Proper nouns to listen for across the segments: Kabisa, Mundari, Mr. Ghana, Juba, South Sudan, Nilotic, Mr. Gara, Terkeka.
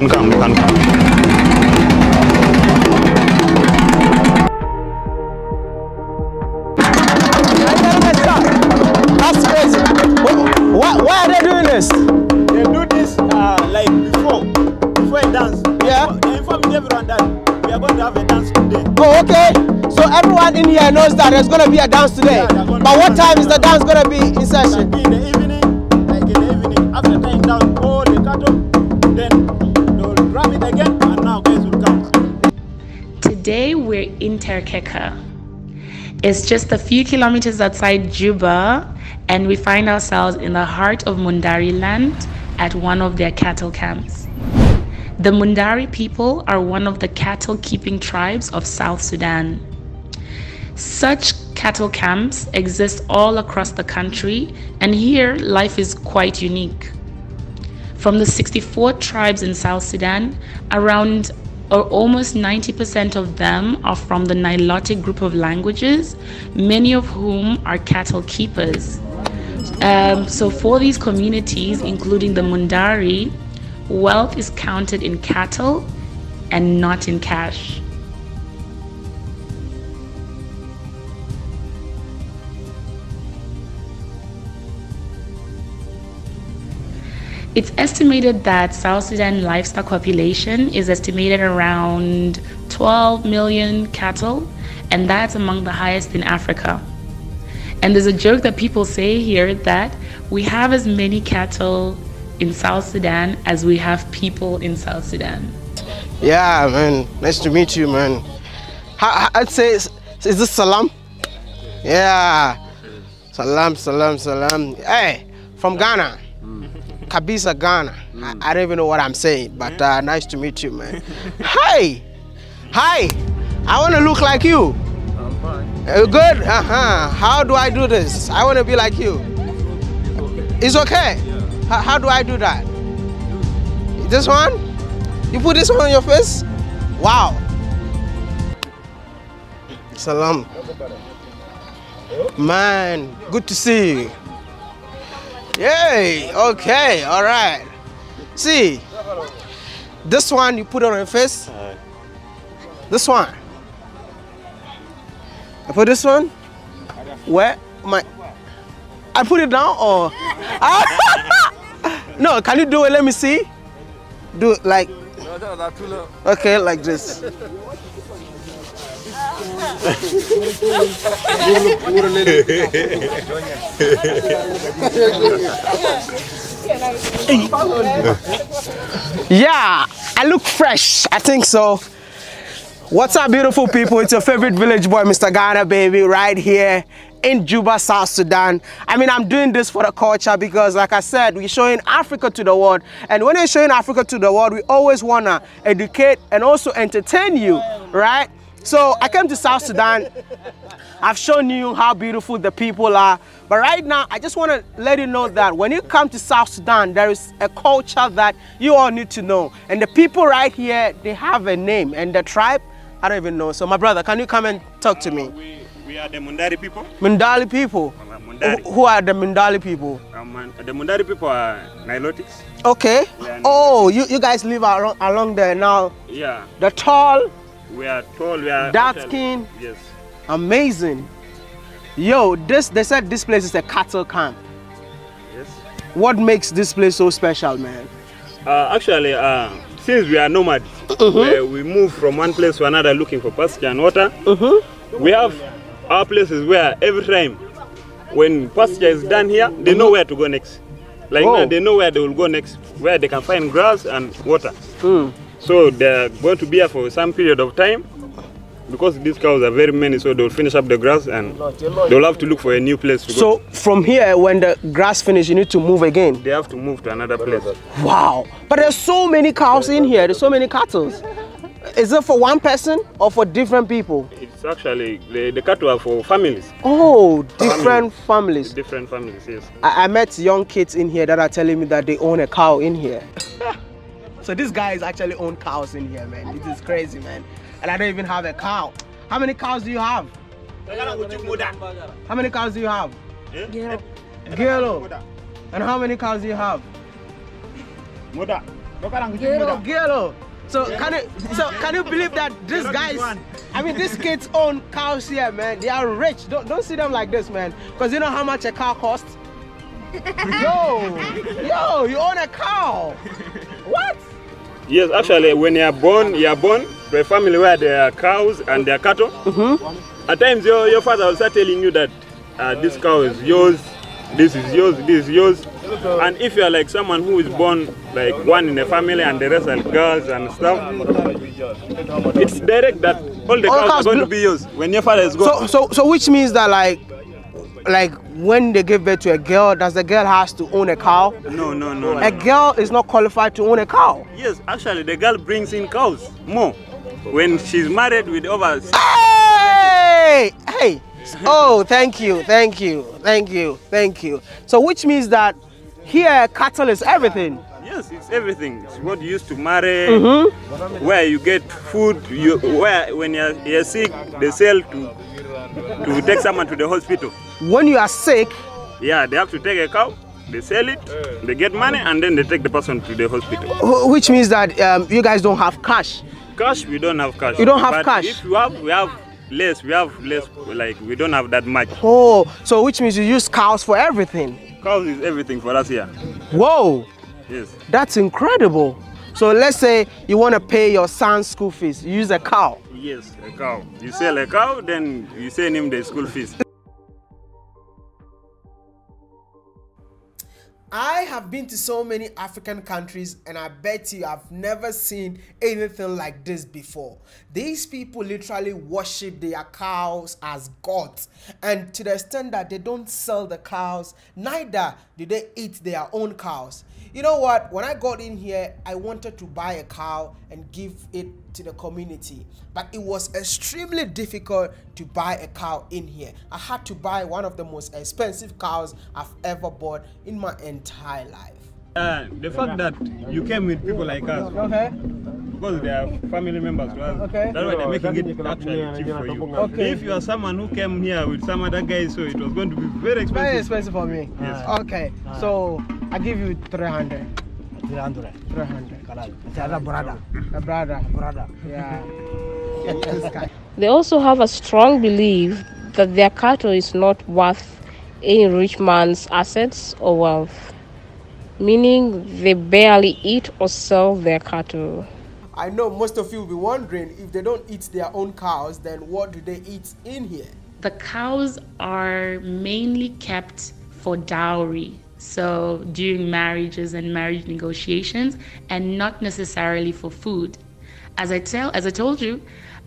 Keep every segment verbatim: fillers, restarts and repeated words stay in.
You can come, you can come. That's crazy. Why, why are they doing this? They do this uh, like before, before a dance. Yeah. They inform everyone that we are going to have a dance today. Oh, okay. So everyone in here knows that there's going to be a dance today. Yeah, but what time is the dance going to be in session? Like in the evening, like in the evening, after tying down all the cattle, then they'll grab it again, and now guys will come. Today we're in Terkeka. It's just a few kilometers outside Juba, and we find ourselves in the heart of Mundari land at one of their cattle camps. The Mundari people are one of the cattle-keeping tribes of South Sudan. Such cattle camps exist all across the country, and here life is quite unique. From the sixty-four tribes in South Sudan, around or almost ninety percent of them are from the Nilotic group of languages, many of whom are cattle keepers. Um, so for these communities, including the Mundari, wealth is counted in cattle and not in cash. It's estimated that South Sudan livestock population is estimated around twelve million cattle, and that's among the highest in Africa. And there's a joke that people say here that we have as many cattle in South Sudan as we have people in South Sudan. Yeah, man, nice to meet you, man. I'd say, is this salam? Yeah, salam, salam, salam. Hey, from Ghana. Kabisa, Ghana. Mm. I, I don't even know what I'm saying, but uh, nice to meet you, man. Hi! Hi! I want to look like you. I'm fine. Uh, good? Uh-huh. How do I do this? I want to be like you. It's okay? Yeah. How, how do I do that? This one? You put this one on your face? Wow. Salam. Man, good to see you. Yay, okay, all right. See, this one you put on your face. This one. I put this one. Where? My. I put it down or? No, can you do it? Let me see. Do it like. Okay, like this. Yeah, I look fresh. I think so. What's up, beautiful people? It's your favorite village boy, Mister Ghana, baby, right here in Juba, South Sudan. I mean, I'm doing this for the culture because, like I said, we're showing Africa to the world. And when we're showing Africa to the world, we always want to educate and also entertain you, right? So I came to South Sudan. I've shown you how beautiful the people are. But right now, I just want to let you know that when you come to South Sudan, there is a culture that you all need to know. And the people right here, they have a name. And the tribe, I don't even know. So my brother, can you come and talk to me? Uh, we, we are the Mundari people. Mundari people? Uh, Mundari. Who, who are the Mundari people? Um, the Mundari people are Nilotics. Okay. Nilotics. Oh, you, you guys live along, along there now. Yeah. The tall. We are tall, we are dark skin. Yes. Amazing. Yo, this they said this place is a cattle camp. Yes. What makes this place so special, man? Uh, actually, uh, since we are nomads, mm-hmm. we, we move from one place to another looking for pasture and water. Mm-hmm. We have our places where every time when pasture is done here, they mm-hmm. know where to go next. Like oh. now, they know where they will go next, where they can find grass and water. Mm. So they're going to be here for some period of time because these cows are very many, so they'll finish up the grass and they'll have to look for a new place to so go. So from here, when the grass finishes, you need to move again? They have to move to another place. Wow. But there's so many cows in here. There's so many cattle. Is it for one person or for different people? It's actually, the, the cattle are for families. Oh, different families. families. Different families, yes. I, I met young kids in here that are telling me that they own a cow in here. So these guys actually own cows in here, man. This is crazy, man. And I don't even have a cow. How many cows do you have? How many cows do you have? Gelo. And how many cows do you have? Gero, gero. So yeah. can you so can you believe that these guys, I mean these kids own cows here, man? They are rich. Don't don't see them like this, man. Because you know how much a cow costs? Yo, yo, you own a cow. What? Yes, actually when you are born, you are born to a family where there are cows and there are cattle. Mm-hmm. At times your your father will start telling you that uh, this cow is yours, this is yours, this is yours. And if you are like someone who is born like one in a family and the rest are girls and stuff, it's direct that all the all cows are going to be yours when your father is gone. So, so, so which means that like, like when they give birth to a girl, does the girl has to own a cow? No, no, no. A no. girl is not qualified to own a cow. Yes, actually, the girl brings in cows more when she's married with others. Hey, hey. Oh, thank you, thank you, thank you, thank you. So, which means that here, cattle is everything. Yes, it's everything. It's what you used to marry, mm-hmm. where you get food, you, where when you're, you're sick, they sell to, to take someone to the hospital. When you are sick? Yeah, they have to take a cow, they sell it, they get money, and then they take the person to the hospital. Which means that um, you guys don't have cash? Cash, we don't have cash. You don't have but cash? If you have, we have less, we have less, like we don't have that much. Oh, so which means you use cows for everything? Cows is everything for us here. Whoa! Yes. That's incredible. So let's say you want to pay your son's school fees. You use a cow. Yes, a cow. You sell a cow, then you send him the school fees. I have been to so many African countries and I bet you I've never seen anything like this before. These people literally worship their cows as gods, and to the extent that they don't sell the cows, neither do they eat their own cows. You know what? When I got in here, I wanted to buy a cow and give it to the community, but it was extremely difficult to buy a cow in here. I had to buy one of the most expensive cows I've ever bought in my entire life. Uh, the fact that you came with people like us, okay, because they are family members to us, okay, that's why they're making it actually cheap for you. Okay. If you are someone who came here with some other guys, so it was going to be very expensive. Very expensive for me. Yes. Okay, so I give you three hundred. They also have a strong belief that their cattle is not worth any rich man's assets or wealth, meaning they barely eat or sell their cattle. I know most of you will be wondering, if they don't eat their own cows, then what do they eat in here? The cows are mainly kept for dowry, so during marriages and marriage negotiations, and not necessarily for food. As I tell, as I told you,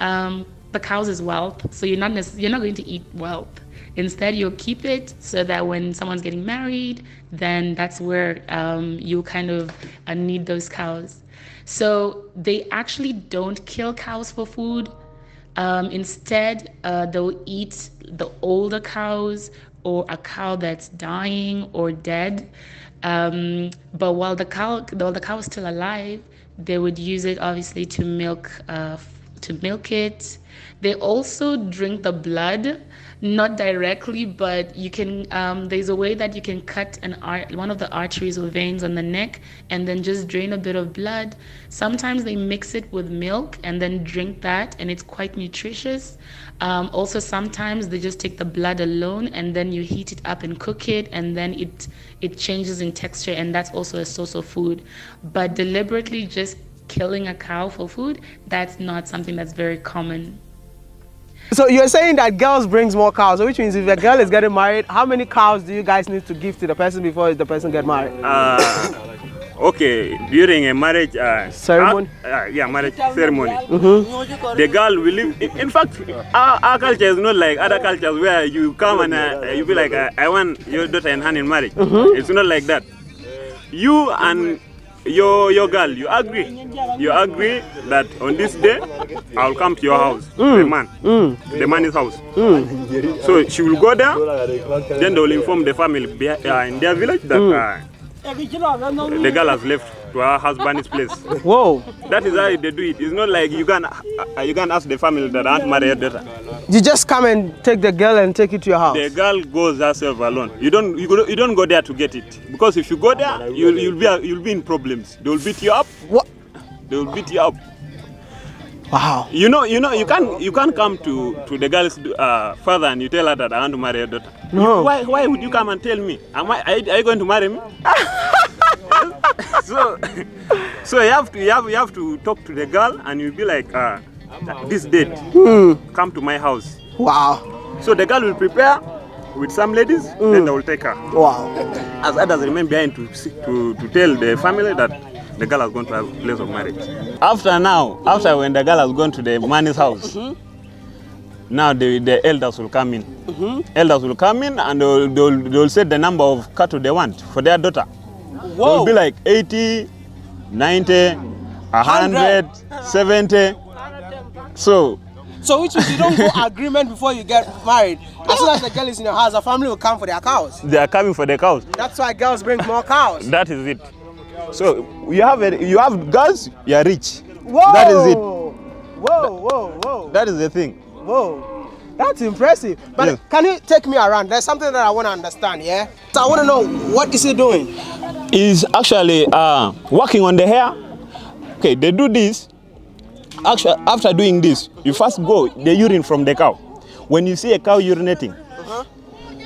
um, the cows is wealth, so you're not you're not going to eat wealth. Instead, you'll keep it so that when someone's getting married, then that's where um, you kind of uh, need those cows. So they actually don't kill cows for food. Um, instead, uh, they'll eat the older cows, or a cow that's dying or dead, um, but while the cow, though the cow is still alive, they would use it obviously to milk, uh, to milk it. They also drink the blood, not directly, but you can. Um, there's a way that you can cut an art, one of the arteries or veins on the neck, and then just drain a bit of blood. Sometimes they mix it with milk and then drink that, and it's quite nutritious. Um, also, sometimes they just take the blood alone, and then you heat it up and cook it, and then it it changes in texture, and that's also a source of food. But deliberately just killing a cow for food, that's not something that's very common. So you're saying that girls brings more cows, which means if a girl is getting married, how many cows do you guys need to give to the person before the person get married? Uh, okay, during a marriage uh, ceremony, uh, yeah, marriage ceremony, mm-hmm. the girl will live. In fact, our, our culture is not like other cultures where you come and uh, you be like, uh, I want your daughter and hand in marriage. Mm-hmm. It's not like that. You and Your your girl, you agree, you agree that on this day I'll come to your house, mm. the man, mm. the man's house. Mm. So she will go there, then they will inform the family in their village that mm. uh, The girl has left to her husband's place. Whoa! That is how they do it. It's not like you can you can ask the family that aren't married daughter. You just come and take the girl and take it to your house. The girl goes herself alone. You don't you, go, you don't go there to get it, because if you go there, you'll you'll be you'll be in problems. They will beat you up. What? They will beat you up. Wow. You know, you know, you can't you can't come to to the girl's uh, father and you tell her that I want to marry your daughter. No. You, why why would you come and tell me? Am I are you, are you going to marry me? so so you have to you have you have to talk to the girl and you'll be like, uh, this date, mm. come to my house. Wow. So the girl will prepare with some ladies, mm. then they will take her. Wow. As others remain behind to to to tell the family that the girl has gone to her place of marriage. After now, after when the girl has gone to the man's house, mm-hmm. now the, the elders will come in. Mm-hmm. Elders will come in and they'll, they'll, they'll set the number of cattle they want for their daughter. Whoa. They'll be like eighty, ninety, one hundred, seventy. So, so which means you don't go agreement before you get married. As soon as the girl is in your house, the family will come for their cows. They are coming for their cows. That's why girls bring more cows. That is it. So you have a, you have girls, you are rich. Whoa. That is it. Whoa, whoa, whoa. That is the thing. Whoa, that's impressive. But yes. Can you take me around? There's something that I want to understand. Yeah. So I want to know, what is he doing? He's actually uh, working on the hair. Okay, they do this. Actually, after doing this, you first go the urine from the cow. When you see a cow urinating, uh-huh.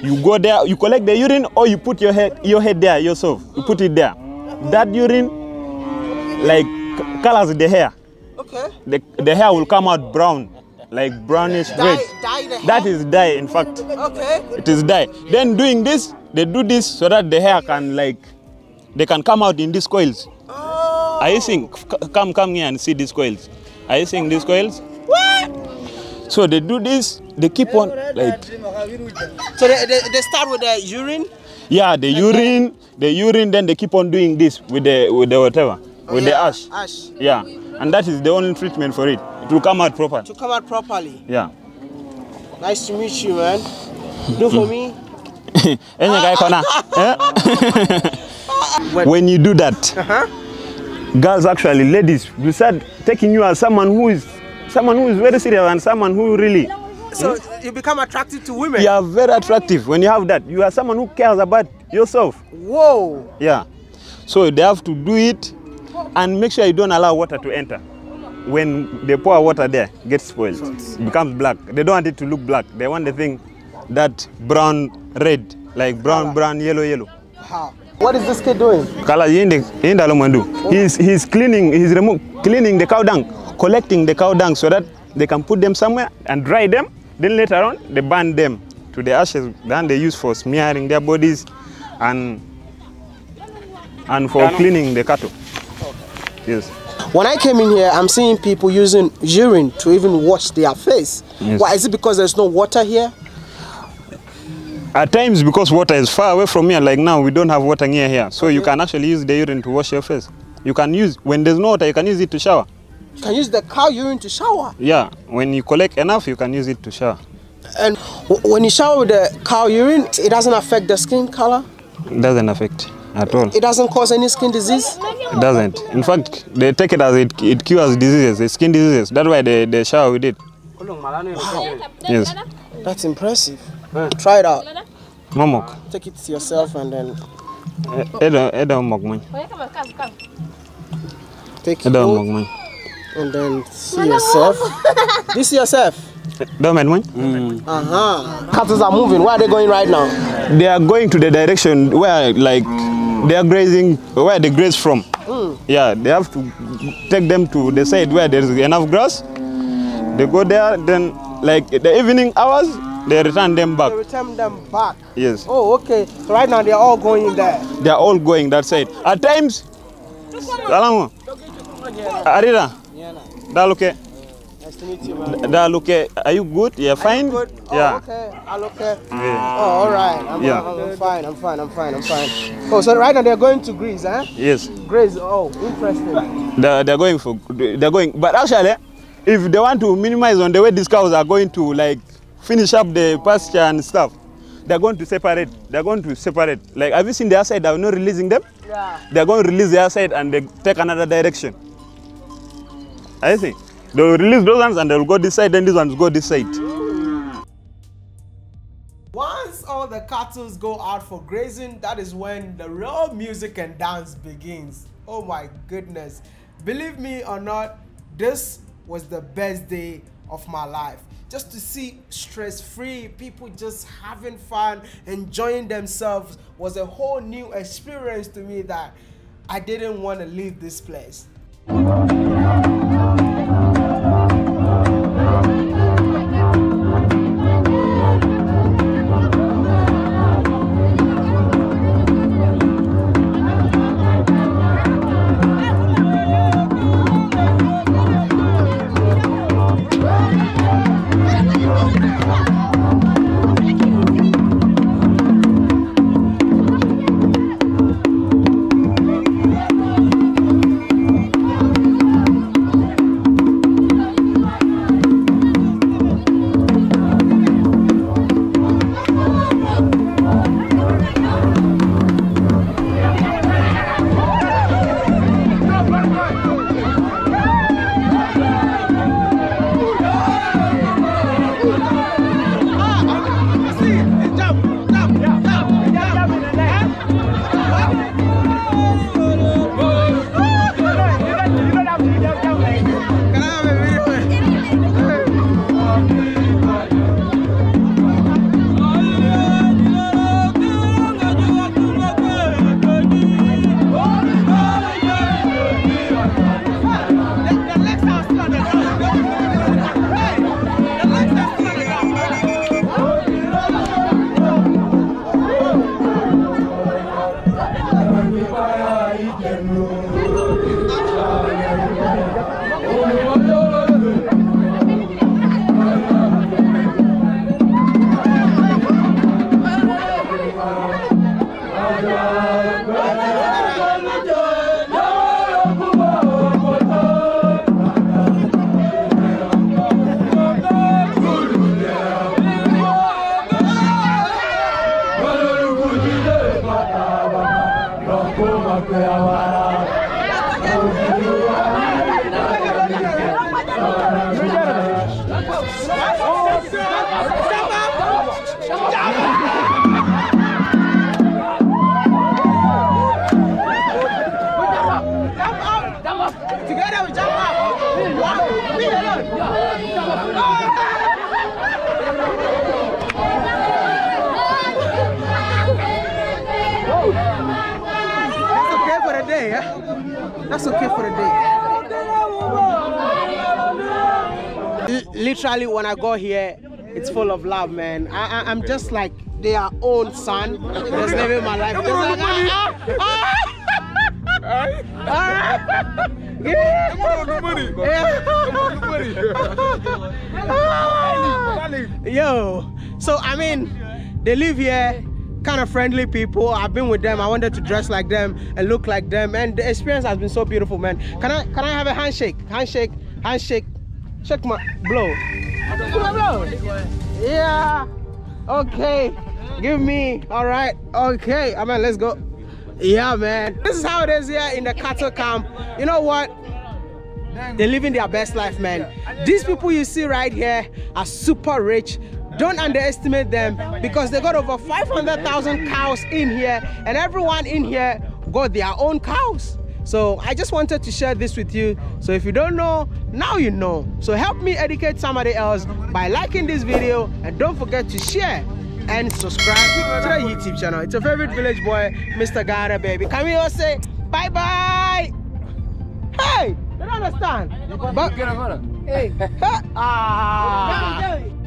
you go there, you collect the urine, or you put your head your head there yourself. You put it there. That urine, like, colors the hair. Okay. The, the hair will come out brown, like brownish red. Dye, dye that is dye, in fact. Okay. It is dye. Then doing this, they do this so that the hair can, like, they can come out in these coils. Oh. Are you seeing? Come, come here and see these coils. Are you seeing these coils? What? So they do this. They keep on, like. So they, they, they start with the urine. Yeah, the urine, the urine. Then they keep on doing this with the with the whatever, oh, with yeah. the ash. Ash. Yeah, and that is the only treatment for it. It will come out properly. To come out properly. Yeah. Nice to meet you, man. Do for me. When you do that, uh-huh. girls actually, ladies, will start taking you as someone who is, someone who is very serious and someone who really. So you become attractive to women? You are very attractive when you have that. You are someone who cares about yourself. Whoa! Yeah. So they have to do it and make sure you don't allow water to enter. When they pour water there, it gets spoiled. It becomes black. They don't want it to look black. They want the thing that brown, red, like brown, brown, yellow, yellow. How? What is this kid doing? He's, he's cleaning, he's removing, cleaning the cow dung, collecting the cow dung so that they can put them somewhere and dry them. Then later on, they burn them to the ashes. Then they use for smearing their bodies and and for cleaning the cattle. Yes. When I came in here, I'm seeing people using urine to even wash their face. Yes. Why is it? Because there's no water here? At times, because water is far away from here. Like now, we don't have water near here, so okay. you can actually use the urine to wash your face. You can use when there's no water, you can use it to shower. You can use the cow urine to shower? Yeah, when you collect enough, you can use it to shower. And when you shower with the cow urine, it doesn't affect the skin color? It doesn't affect at all. It doesn't cause any skin disease? It doesn't. In fact, they take it as it, it cures diseases, the skin diseases. That's why they, they shower with it. Wow. Yes. That's impressive. Yeah. Try it out. Momok. Take it to yourself and then... Take it out. And then see yourself. You see yourself? Mm. Uh-huh. Cattle are moving. Where are they going right now? They are going to the direction where, like, they are grazing, where they graze from. Mm. Yeah, they have to take them to the side where there is enough grass. They go there, then, like, the evening hours, they return them back. They return them back? Yes. Oh, okay. So right now, they are all going there? They are all going that side. At times, Arida. That okay. Nice to meet you, man. That okay. Are you good? You're fine? Good? Oh, yeah. Okay. I'm okay. Yeah. Oh, all right. I'm, yeah. I'm, I'm fine. I'm fine. I'm fine. I'm fine. Oh, so right now they're going to Greece, eh? Yes. Greece. Oh, interesting. They're, they're going for. They're going. But actually, if they want to minimize on the way these cows are going to, like, finish up the pasture and stuff, they're going to separate. They're going to separate. Like, have you seen their side? They're not releasing them. Yeah. They're going to release their side and they take another direction. I see. They'll release those ones and they'll go this side, then these ones go this side. Once all the cattle go out for grazing, that is when the real music and dance begins. Oh my goodness. Believe me or not, this was the best day of my life. Just to see stress-free people just having fun, enjoying themselves was a whole new experience to me that I didn't want to leave this place. That's okay for a day. Literally, when I go here, it's full of love, man. I, I, I'm just like their own son. Just living my life. Just like, ah, ah, ah. Yo, so I mean, they live here. Kind of friendly people. I've been with them. I wanted to dress like them and look like them, and the experience has been so beautiful, man. Can I can I have a handshake? Handshake, handshake, shake my blow. blow. Yeah. Okay. Give me. All right. Okay. I mean, let's go. Yeah, man. This is how it is here in the cattle camp. You know what? They're living their best life, man. These people you see right here are super rich. Don't underestimate them, because they got over five hundred thousand cows in here, and everyone in here got their own cows. So I just wanted to share this with you. So if you don't know, now you know. So help me educate somebody else by liking this video, and don't forget to share and subscribe to the YouTube channel. It's your favorite village boy, Mister Gara, baby. Can we all say bye-bye? Hey, they don't understand. But, hey. Ah.